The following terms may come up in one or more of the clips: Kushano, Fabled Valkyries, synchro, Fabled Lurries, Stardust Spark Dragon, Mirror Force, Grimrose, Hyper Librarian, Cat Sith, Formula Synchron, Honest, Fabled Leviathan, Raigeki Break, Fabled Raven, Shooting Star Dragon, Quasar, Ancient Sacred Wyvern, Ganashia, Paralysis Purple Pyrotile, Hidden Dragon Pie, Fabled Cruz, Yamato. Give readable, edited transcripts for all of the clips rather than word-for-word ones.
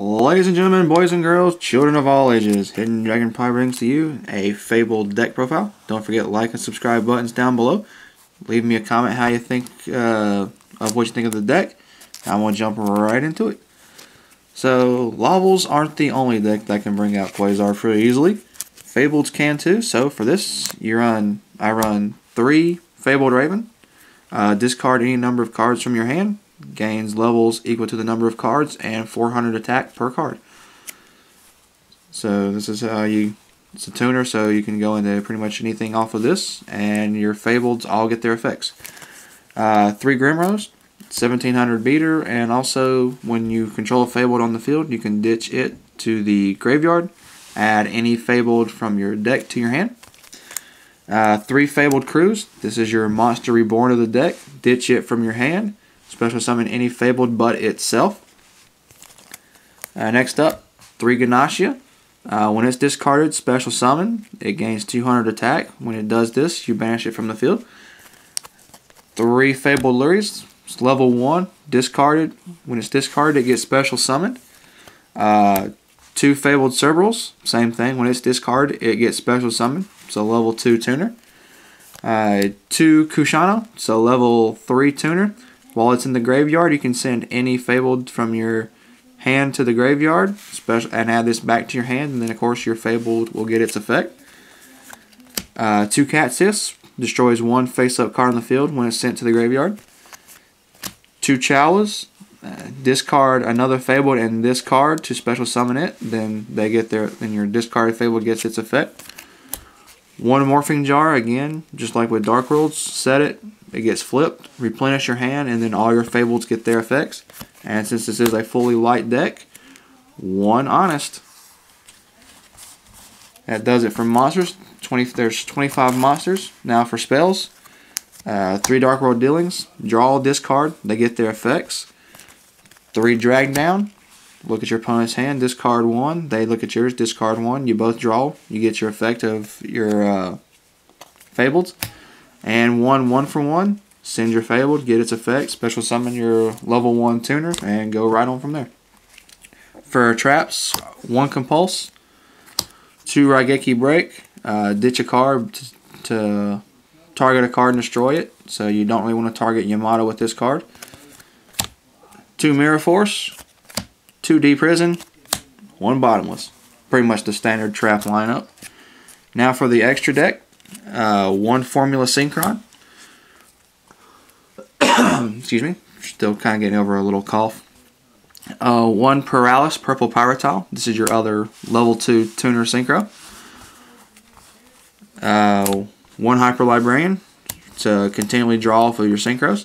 Ladies and gentlemen, boys and girls, children of all ages, Hidden Dragon Pie brings to you a Fabled deck profile. Don't forget to like and subscribe buttons down below. Leave me a comment how you think of what you think of the deck. I'm going to jump right into it. So, Lavels aren't the only deck that can bring out Quasar pretty easily. Fableds can too, so for this, I run 3 Fabled Raven. Discard any number of cards from your hand. Gains levels equal to the number of cards and 400 attack per card. So this is how you, it's a tuner, so you can go into pretty much anything off of this, and your Fableds all get their effects. 3 Grimrose, 1700 beater, and also when you control a Fabled on the field, you can ditch it to the graveyard. Add any Fabled from your deck to your hand. 3 Fabled Cruz. This is your monster reborn of the deck. Ditch it from your hand. Special summon any Fabled but itself. Next up, 3 Ganashia. When it's discarded, special summon. It gains 200 attack. When it does this, you banish it from the field. 3 Fabled Lurries. It's level 1, discarded. When it's discarded, it gets special summoned. 2 Fabled Servals. Same thing. When it's discarded, it gets special summoned. It's a level 2 tuner. 2 Kushano. It's a level 3 tuner. While it's in the graveyard, you can send any Fabled from your hand to the graveyard and add this back to your hand, and then, of course, your Fabled will get its effect. 2 Cat Siths. Destroys 1 face-up card on the field when it's sent to the graveyard. 2 Chawas. Discard another Fabled and this card to special summon it. Then they get their, then your discarded Fabled gets its effect. 1 Morphing Jar, again, just like with Dark Worlds, set it. It gets flipped, replenish your hand, and then all your Fableds get their effects. And since this is a fully light deck, 1 Honest. That does it for monsters. There's 25 monsters. Now for spells. 3 Dark World dealings. Draw, discard. They get their effects. 3 Drag Down. Look at your opponent's hand. Discard 1. They look at yours. Discard 1. You both draw. You get your effect of your Fableds. And 1 1-for-1. Send your Fabled, get its effect, special summon your level 1 tuner, and go right on from there. For traps, 1 Compulse, 2 Raigeki Break, ditch a card to target a card and destroy it, so you don't really want to target Yamato with this card. 2 Mirror Force, 2 D Prison, 1 Bottomless. Pretty much the standard trap lineup. Now for the extra deck. 1 Formula Synchron. Excuse me. Still kind of getting over a little cough. 1 Paralysis Purple Pyrotile. This is your other level 2 tuner synchro. 1 Hyper Librarian to continually draw off of your synchros.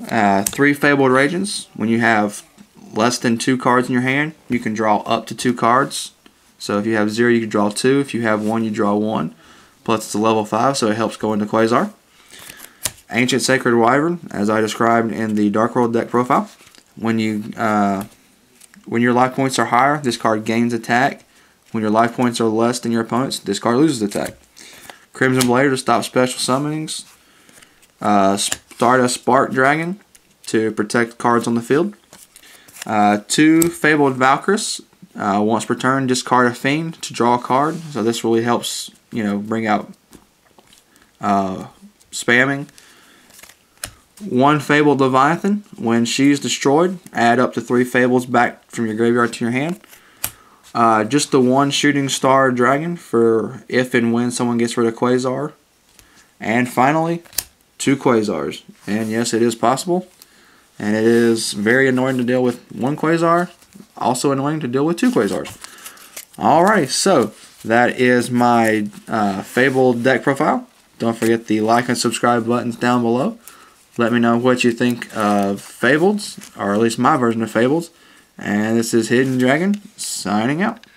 3 Fabled Regens. When you have less than 2 cards in your hand, you can draw up to 2 cards. So if you have 0, you can draw 2. If you have 1, you draw 1. Plus it's a level 5, so it helps go into Quasar. Ancient Sacred Wyvern, as I described in the Dark World deck profile. When your life points are higher, this card gains attack. When your life points are less than your opponent's, this card loses attack. Crimson Blade to stop special summonings. Stardust Spark Dragon to protect cards on the field. 2 Fabled Valkyries. Once per turn, discard a fiend to draw a card. So this really helps, you know, bring out spamming. 1 Fabled Leviathan. When she's destroyed, add up to 3 Fableds back from your graveyard to your hand. Just the 1 Shooting Star Dragon for if and when someone gets rid of Quasar. And finally, 2 Quasars. And yes, it is possible. And it is very annoying to deal with 1 Quasar. Also annoying to deal with 2 Quasars. Alright, so that is my Fabled deck profile. Don't forget the like and subscribe buttons down below. Let me know what you think of Fableds, or at least my version of Fableds. And this is Hidden Dragon, signing out.